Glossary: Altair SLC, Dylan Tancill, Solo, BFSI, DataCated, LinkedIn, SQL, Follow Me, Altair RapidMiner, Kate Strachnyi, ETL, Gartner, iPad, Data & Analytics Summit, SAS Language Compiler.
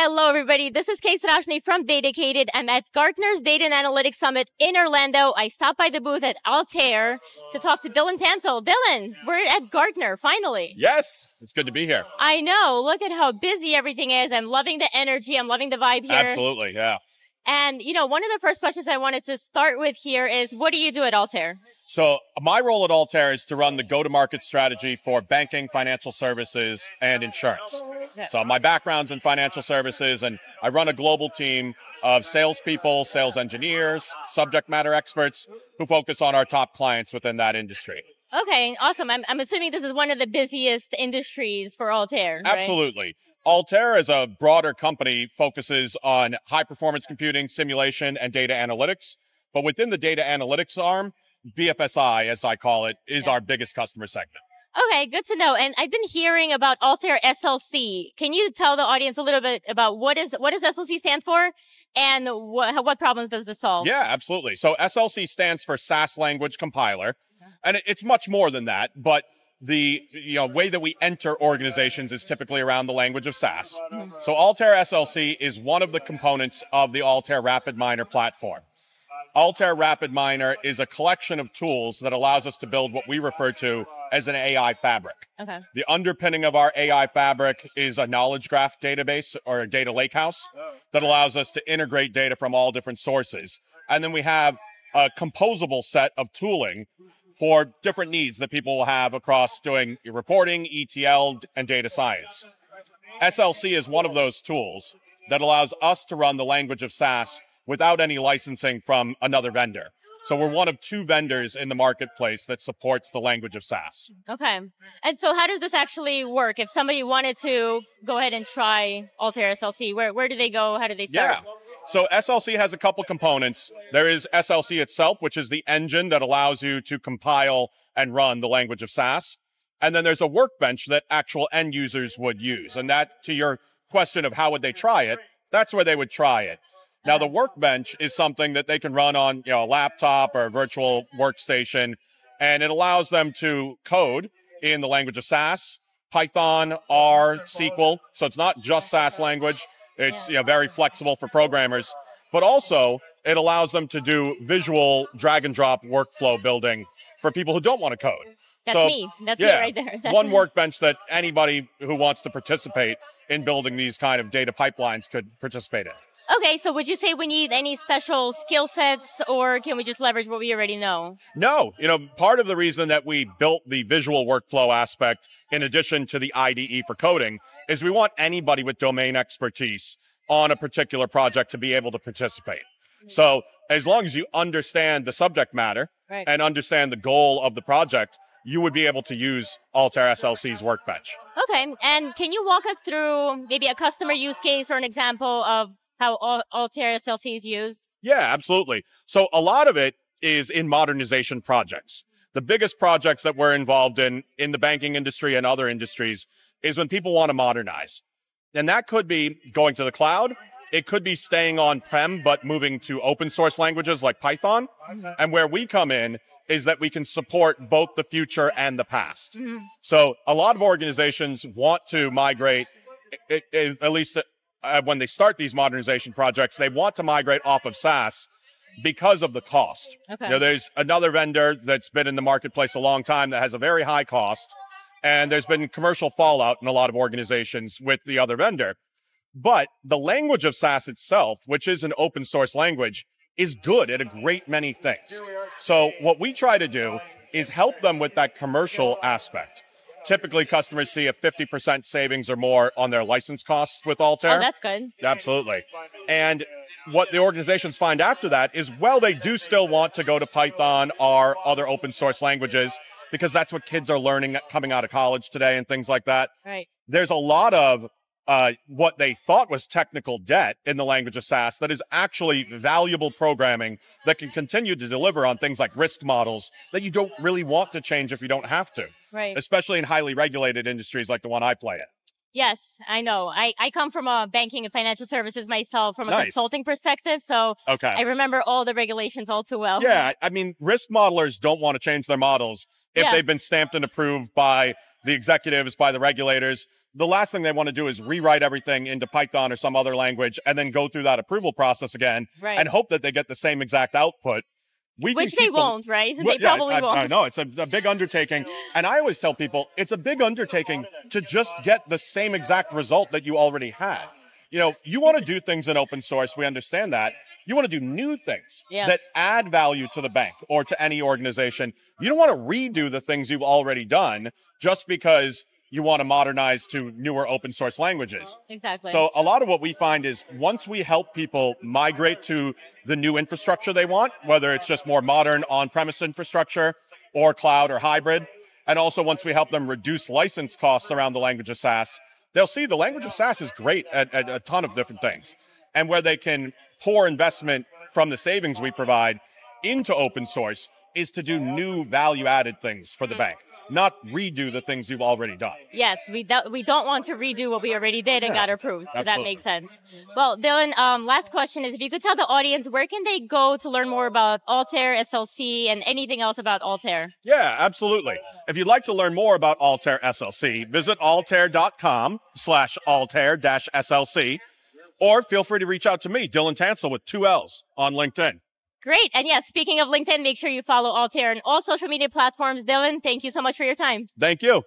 Hello, everybody. This is Kate Strachnyi from DataCated. I'm at Gartner's Data and Analytics Summit in Orlando. I stopped by the booth at Altair to talk to Dylan Tancill. Dylan, we're at Gartner, finally. Yes, it's good to be here. I know. Look at how busy everything is. I'm loving the energy. I'm loving the vibe here. Absolutely, yeah. And, you know, one of the first questions I wanted to start with here is, what do you do at Altair? So my role at Altair is to run the go-to-market strategy for banking, financial services, and insurance. So my background's in financial services, and I run a global team of salespeople, sales engineers, subject matter experts who focus on our top clients within that industry. Okay, awesome. I'm assuming this is one of the busiest industries for Altair, right? Absolutely. Altair as a broader company focuses on high-performance computing, simulation, and data analytics. But within the data analytics arm, BFSI, as I call it, is our biggest customer segment. Okay, good to know. And I've been hearing about Altair SLC. Can you tell the audience a little bit about what does SLC stand for and what problems does this solve? Yeah, absolutely. So SLC stands for SAS Language Compiler. And it's much more than that, but the way that we enter organizations is typically around the language of SAS. So Altair SLC is one of the components of the Altair RapidMiner platform. Altair RapidMiner is a collection of tools that allows us to build what we refer to as an AI fabric. Okay. The underpinning of our AI fabric is a knowledge graph database or a data lakehouse that allows us to integrate data from all different sources. And then we have a composable set of tooling for different needs that people will have across doing reporting, ETL, and data science. SLC is one of those tools that allows us to run the language of SAS without any licensing from another vendor. So we're one of two vendors in the marketplace that supports the language of SAS. Okay. And so how does this actually work? If somebody wanted to go ahead and try Altair SLC, where do they go? How do they start? Yeah. So SLC has a couple components. There is SLC itself, which is the engine that allows you to compile and run the language of SAS. And then there's a workbench that actual end users would use. And that, to your question of how would they try it, that's where they would try it. Now, the workbench is something that they can run on a laptop or a virtual workstation, and it allows them to code in the language of SAS, Python, R, SQL. So it's not just SAS language. It's very flexible for programmers, but also it allows them to do visual drag and drop workflow building for people who don't want to code. That's me. That's me right there. That's one workbench that anybody who wants to participate in building these kind of data pipelines could participate in. Okay, so would you say we need any special skill sets, or can we just leverage what we already know? No. Part of the reason that we built the visual workflow aspect in addition to the IDE for coding is we want anybody with domain expertise on a particular project to be able to participate. So as long as you understand the subject matter and understand the goal of the project, you would be able to use Altair SLC's workbench. Okay, and can you walk us through maybe a customer use case or an example of how Altair SLC is used? Yeah, absolutely. So a lot of it is in modernization projects. The biggest projects that we're involved in the banking industry and other industries is when people want to modernize. And that could be going to the cloud. It could be staying on-prem, but moving to open source languages like Python. And where we come in is that we can support both the future and the past. So a lot of organizations want to migrate, at least when they start these modernization projects, they want to migrate off of SAS because of the cost. Okay. There's another vendor that's been in the marketplace a long time that has a very high cost, and there's been commercial fallout in a lot of organizations with the other vendor. But the language of SAS itself, which is an open source language, is good at a great many things. So what we try to do is help them with that commercial aspect. Typically, customers see a 50% savings or more on their license costs with Altair. Oh, that's good. Absolutely. And what the organizations find after that is, well, they do still want to go to Python or other open source languages because that's what kids are learning coming out of college today and things like that. Right. There's a lot of what they thought was technical debt in the language of SAS that is actually valuable programming that can continue to deliver on things like risk models that you don't really want to change if you don't have to. Right. Especially in highly regulated industries like the one I play in. Yes, I know. I come from a banking and financial services myself from a consulting perspective. So I remember all the regulations all too well. Yeah. I mean, risk modelers don't want to change their models if they've been stamped and approved by the executives, by the regulators. The last thing they want to do is rewrite everything into Python or some other language and then go through that approval process again and hope that they get the same exact output. Which they won't, right? They probably won't. I know, it's a big undertaking. And I always tell people, it's a big undertaking to just get the same exact result that you already had. You know, you want to do things in open source, we understand that. You want to do new things that add value to the bank or to any organization. You don't want to redo the things you've already done just because you want to modernize to newer open source languages. Exactly. So a lot of what we find is once we help people migrate to the new infrastructure they want, whether it's just more modern on-premise infrastructure or cloud or hybrid, and also once we help them reduce license costs around the language of SAS, they'll see the language of SAS is great at a ton of different things. And where they can pour investment from the savings we provide into open source is to do new value-added things for the bank, not redo the things you've already done. Yes, we don't want to redo what we already did and got approved, so that makes sense. Well, Dylan, last question is, if you could tell the audience, where can they go to learn more about Altair, SLC, and anything else about Altair? Yeah, absolutely. If you'd like to learn more about Altair SLC, visit altair.com/Altair-SLC, or feel free to reach out to me, Dylan Tancill, with 2 L's on LinkedIn. Great. And yes, speaking of LinkedIn, make sure you follow Altair on all social media platforms. Dylan, thank you so much for your time. Thank you.